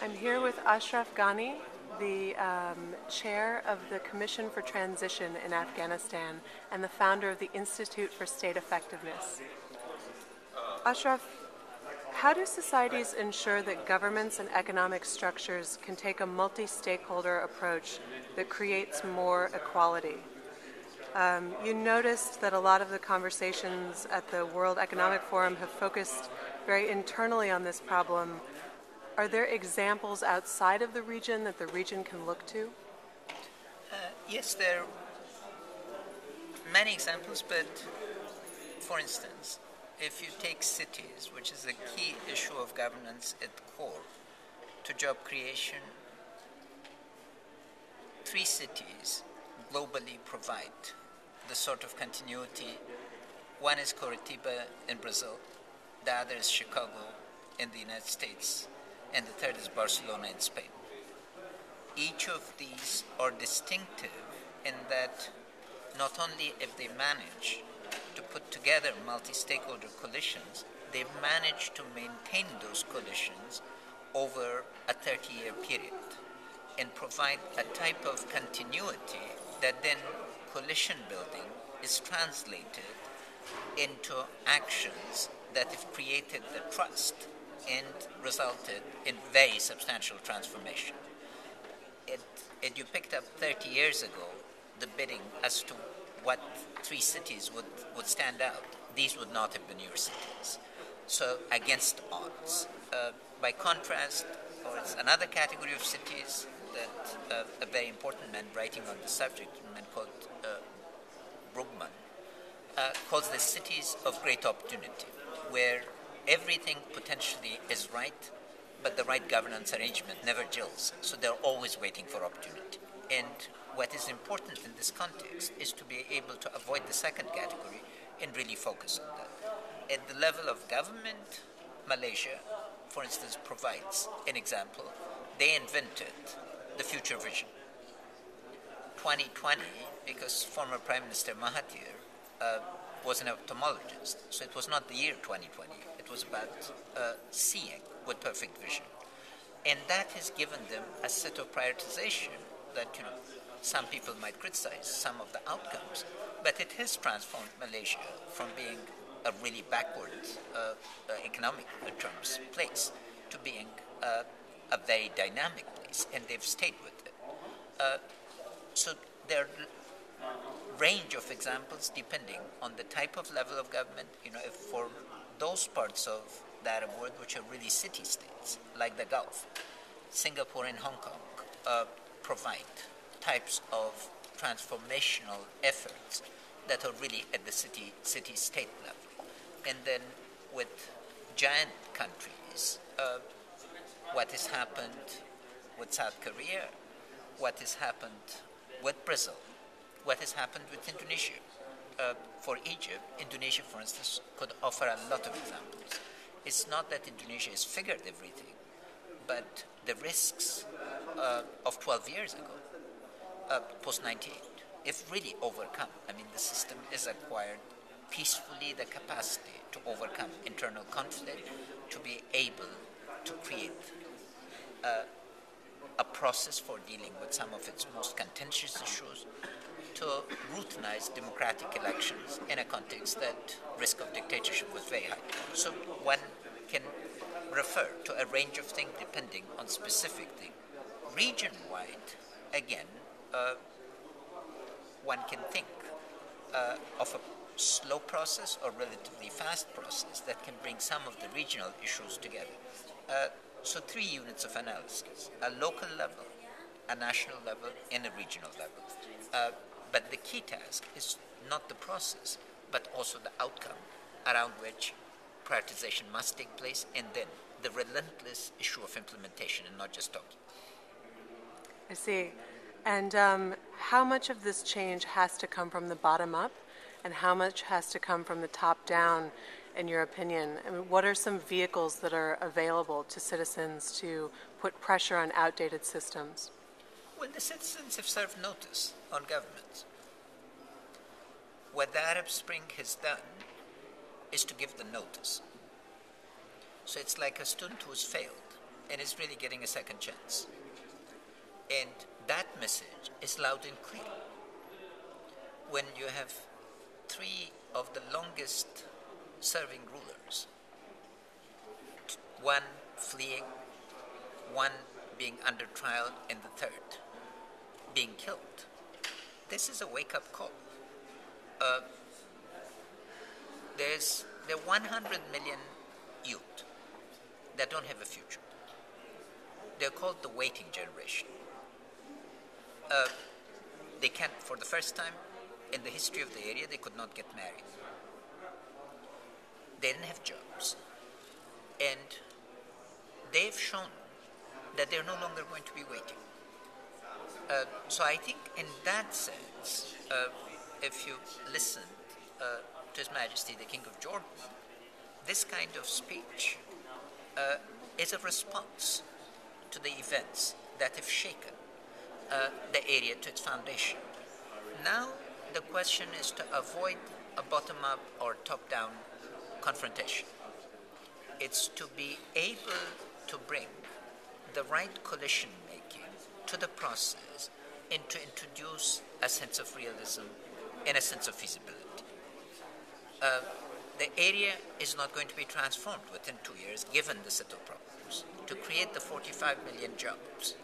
I'm here with Ashraf Ghani, the chair of the Commission for Transition in Afghanistan and the founder of the Institute for State Effectiveness. Ashraf, how do societies ensure that governments and economic structures can take a multi-stakeholder approach that creates more equality? You noticed that a lot of the conversations at the World Economic Forum have focused very internally on this problem. Are there examples outside of the region that the region can look to? Yes, there are many examples, but for instance, if you take cities, which is a key issue of governance at the core, to job creation, three cities globally provide the sort of continuity. One is Curitiba in Brazil, the other is Chicago in the United States, and the third is Barcelona in Spain. Each of these are distinctive in that not only if they manage to put together multi-stakeholder coalitions, they've managed to maintain those coalitions over a 30-year period and provide a type of continuity that then coalition building is translated into actions that have created the trust and resulted in very substantial transformation. You picked up 30 years ago the bidding as to what three cities would stand out. These would not have been your cities. So against odds. By contrast, or it's another category of cities that a very important man writing on the subject, a man called Brugman, calls the cities of great opportunity, where everything potentially is right, but the right governance arrangement never gels, so they're always waiting for opportunity. And what is important in this context is to be able to avoid the second category and really focus on that. At the level of government, Malaysia, for instance, provides an example. They invented the future vision. 2020, because former Prime Minister Mahathir was an ophthalmologist, so it was not the year 2020. It was about seeing with perfect vision. And that has given them a set of prioritization that, you know, some people might criticize some of the outcomes, but it has transformed Malaysia from being a really backward economic terms place to being a very dynamic place, and they've stayed with it. So there are a range of examples depending on the type of level of government, you know, if for those parts of the Arab world which are really city-states, like the Gulf, Singapore and Hong Kong, provide types of transformational efforts that are really at the city-state level. And then with giant countries, what has happened with South Korea, what has happened with Brazil, what has happened with Indonesia. For Egypt, Indonesia, for instance, could offer a lot of examples. It's not that Indonesia has figured everything, but the risks of 12 years ago, post-98, if really overcome. I mean, the system has acquired peacefully the capacity to overcome internal conflict, to be able to create a process for dealing with some of its most contentious issues, to routinize democratic elections in a context that risk of dictatorship was very high. So one can refer to a range of things depending on specific things. Region-wide, again, one can think of a slow process or relatively fast process that can bring some of the regional issues together. So three units of analysis, a local level, a national level, and a regional level. But the key task is not the process, but also the outcome around which prioritization must take place, and then the relentless issue of implementation and not just talking. I see. And how much of this change has to come from the bottom up, and how much has to come from the top down, in your opinion? I mean, what are some vehicles that are available to citizens to put pressure on outdated systems? Well, the citizens have served notice on governments. What the Arab Spring has done is to give the notice. So it's like a student who's failed. and is really getting a second chance. And that message is loud and clear. When you have three of the longest serving rulers, one fleeing, one being under trial, and the third being killed, this is a wake-up call. There's the 100 million youth that don't have a future. They're called the waiting generation. They can't, for the first time in the history of the area, they could not get married. They didn't have jobs. And they've shown that they're no longer going to be waiting. So I think in that sense, if you listen to His Majesty the King of Jordan, this kind of speech is a response to the events that have shaken the area to its foundation. Now the question is to avoid a bottom-up or top-down confrontation. It's to be able to bring the right coalition making to the process and to introduce a sense of realism and a sense of feasibility. The area is not going to be transformed within 2 years, given the set of problems. To create the 45 million jobs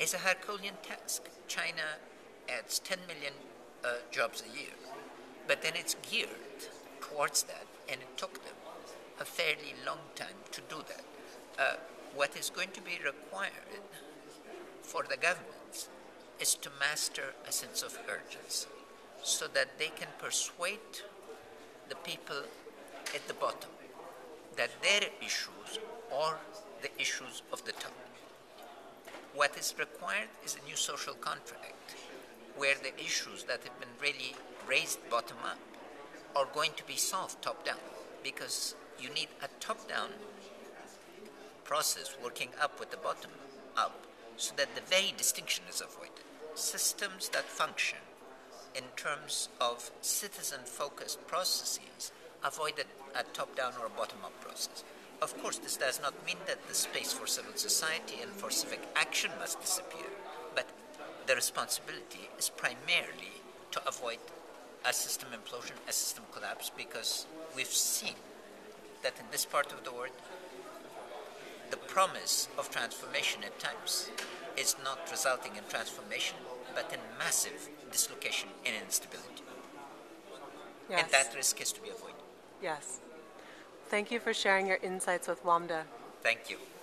is a Herculean task. China adds 10 million jobs a year, but then it's geared towards that, and it took them a fairly long time to do that. What is going to be required for the governments is to master a sense of urgency, so that they can persuade the people at the bottom that their issues are the issues of the top. What is required is a new social contract where the issues that have been really raised bottom up are going to be solved top down, because you need a top down process working up with the bottom up so that the very distinction is avoided. Systems that function in terms of citizen-focused processes, avoid a top-down or a bottom-up process. Of course, this does not mean that the space for civil society and for civic action must disappear, but the responsibility is primarily to avoid a system implosion, a system collapse, because we've seen that in this part of the world, the promise of transformation at times is not resulting in transformation, but in massive dislocation and instability. Yes. And that risk is to be avoided. Yes. Thank you for sharing your insights with WAMDA. Thank you.